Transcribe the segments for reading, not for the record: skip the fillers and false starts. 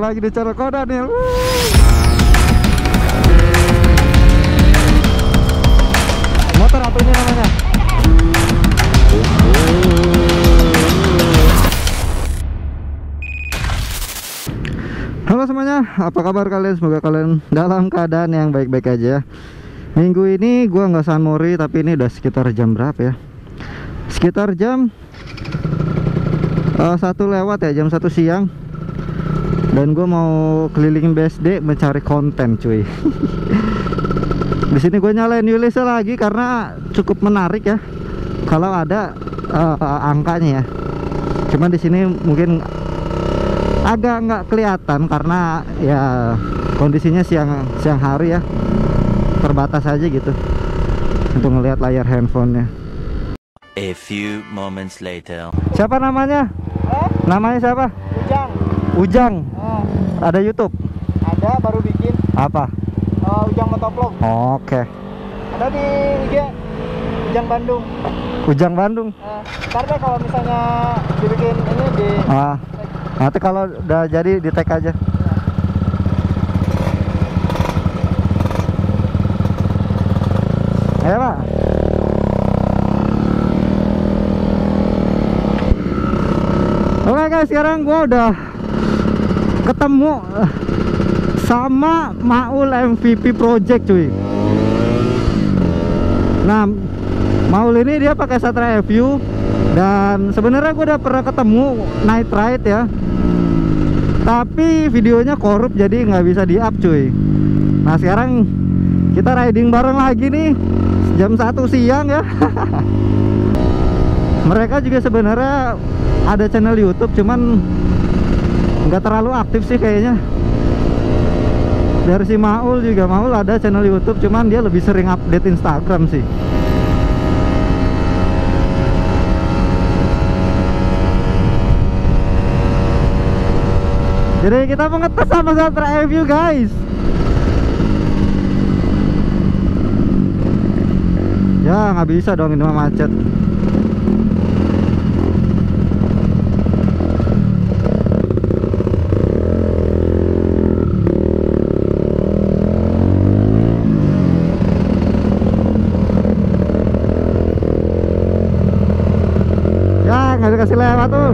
balik lagi di channel Koodaniil. Motor apa ini namanya? Halo semuanya, apa kabar kalian? Semoga kalian dalam keadaan yang baik-baik aja. Minggu ini gua nggak sunmori, tapi ini udah sekitar jam berapa ya? Sekitar jam 1 lewat ya, jam 1 siang. Dan gue mau keliling BSD mencari konten, cuy. Di sini gue nyalain Yulisnya lagi karena cukup menarik ya, kalau ada angkanya ya. Cuman di sini mungkin agak nggak kelihatan karena ya kondisinya siang hari ya, terbatas aja gitu untuk ngelihat layar handphonenya. A few moments later. Siapa namanya? Namanya siapa? Ujang. Ujang. Ada YouTube? Ada, baru bikin. Apa? Ujang Motovlog. Oke. Ada di IG Ujang Bandung. Ujang Bandung. Karena kalau misalnya dibikin ini di nanti kalau udah jadi di tag aja. Ya. Ayo, Pak. Oke guys, sekarang gua udah ketemu sama Maul MVP Project, cuy. Nah, Maul ini dia pakai Satria FU, dan sebenarnya gue udah pernah ketemu night ride ya, tapi videonya korup jadi nggak bisa di up, cuy. Nah sekarang kita riding bareng lagi nih jam 1 siang ya. Mereka juga sebenarnya ada channel YouTube, cuman nggak terlalu aktif sih kayaknya. Dari si Maul juga, Maul ada channel YouTube, cuman dia lebih sering update Instagram sih. Jadi kita mau ngetes sama Satria FU, guys. Ya nggak bisa dong, ini mah macet. Kasih lewat tuh.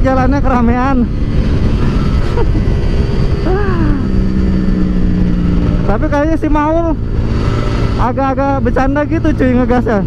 Jalannya keramaian. Tapi kayaknya si Maul agak-agak bercanda gitu, cuy, ngegasnya.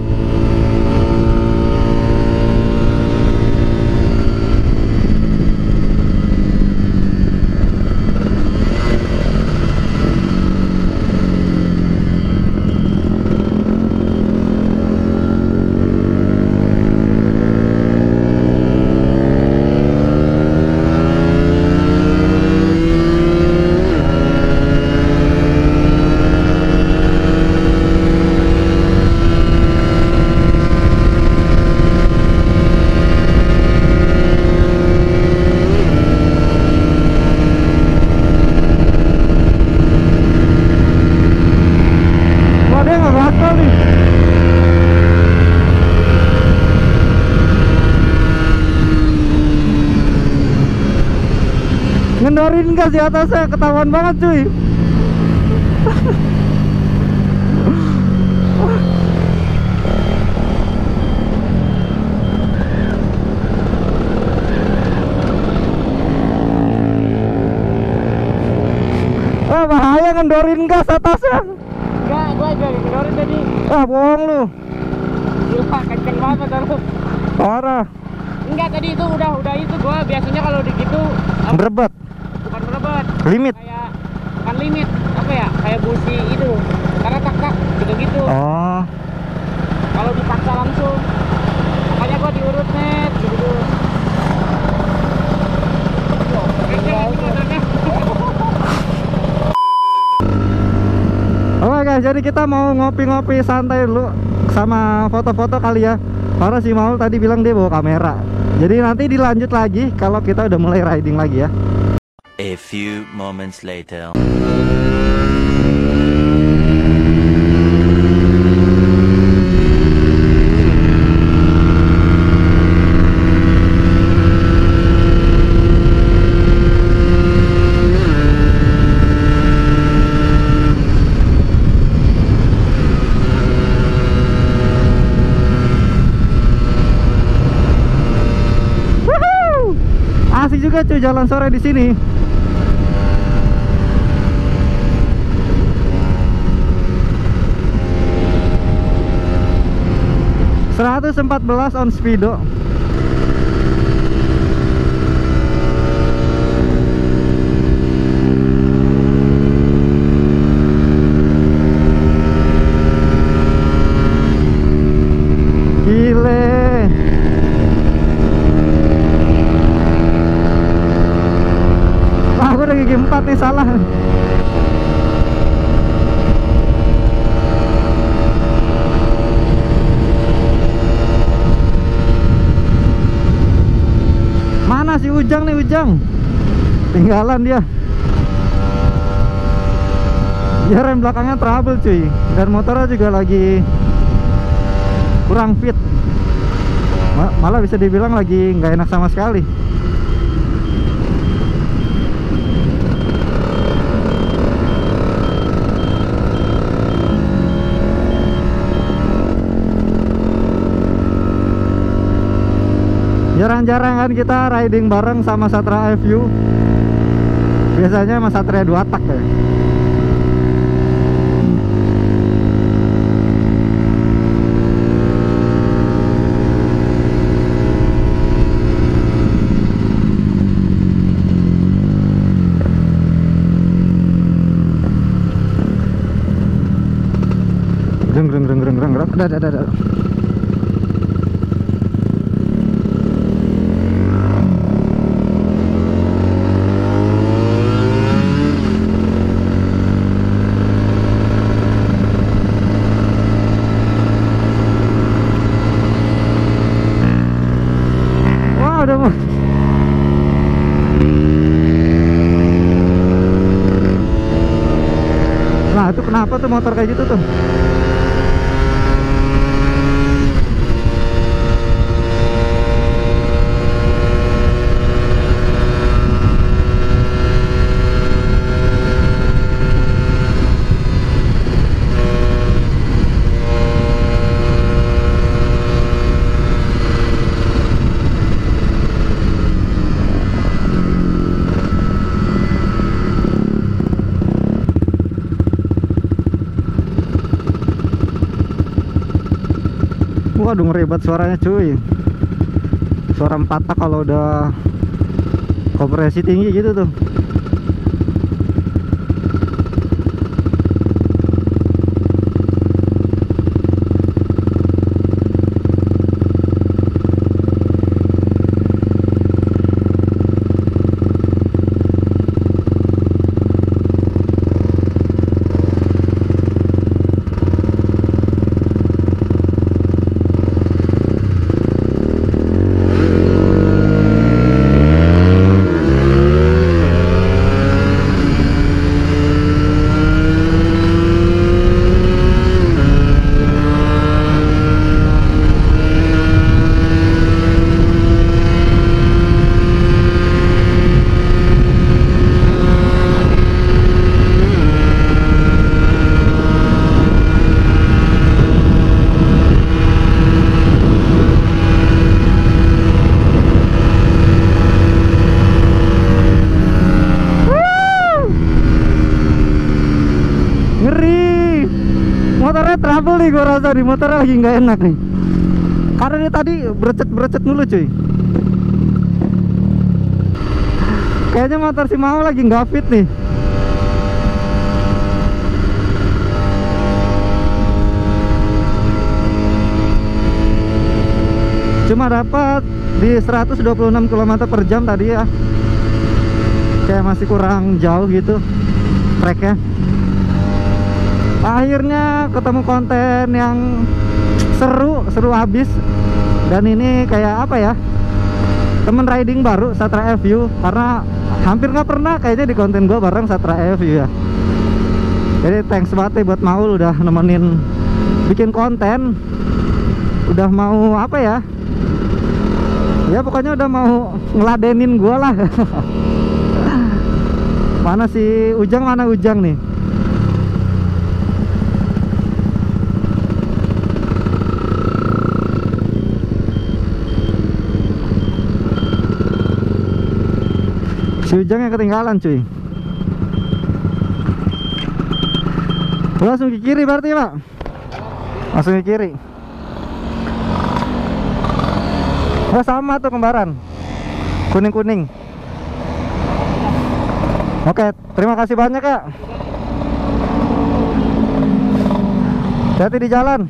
Ngendorin gas di atasnya, ketahuan banget, cuy. Wah, bahaya ngendorin gas atasnya. Enggak, gua aja ngendorin tadi. Wah, bohong lu. Lupa, kenceng banget motor lu. Parah. Enggak, tadi itu udah itu gua biasanya kalau begitu berebet. Limit kayak, bukan limit, apa ya, kayak busi itu karena tak gitu-gitu. Oh, kalau dipaksa langsung, makanya gua diurut net gitu. Kayaknya gitu, hari kita mau ngopi-ngopi santai dulu sama foto-foto kali ya. Karena si Maul tadi bilang dia bawa kamera. Jadi nanti dilanjut lagi kalau kita udah mulai riding lagi ya. A few moments later. Juga cuy jalan sore di sini. (114) on speedo. Nih salah. Mana si Ujang nih, Ujang? Tinggalan dia. Dia rem belakangnya trouble cuy, dan motornya juga lagi kurang fit. Malah bisa dibilang lagi nggak enak sama sekali. Jarang-jarang kan kita riding bareng sama Satria FU. Biasanya sama Satria 2 tak ya. Greng. Ada. Kenapa tuh motor kayak gitu tuh? Aduh ngeribet suaranya cuy. Suara 4 tak kalau udah kompresi tinggi gitu tuh. Trouble nih gue rasa, di motor lagi nggak enak nih karena dia tadi berecet mulu cuy. Kayaknya motor si Maul lagi nggak fit nih. Cuma dapat di 126 km per jam tadi ya, kayak masih kurang jauh gitu tracknya. Akhirnya ketemu konten yang seru habis. Dan ini kayak apa ya, temen riding baru Satria FU, karena hampir nggak pernah kayaknya di konten gue bareng Satria FU ya. Jadi thanks banget buat Maul udah nemenin bikin konten, udah mau apa ya, ya pokoknya udah mau ngeladenin gue lah. Mana si Ujang, mana Ujang nih? Si Ujang yang ketinggalan cuy. Langsung ke kiri berarti ya, Pak? Langsung ke kiri. Oh, sama tuh kembaran. Kuning-kuning. Oke, terima kasih banyak, Kak. Hati-hati di jalan.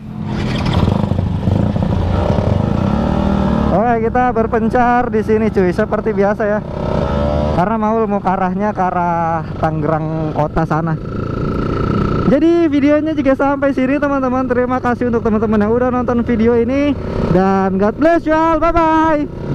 Oke, kita berpencar di sini cuy, seperti biasa ya. Karena Maul mau ke arahnya, ke arah Tangerang kota sana. Jadi videonya juga sampai sini teman-teman. Terima kasih untuk teman-teman yang udah nonton video ini. Dan God bless you all, bye-bye.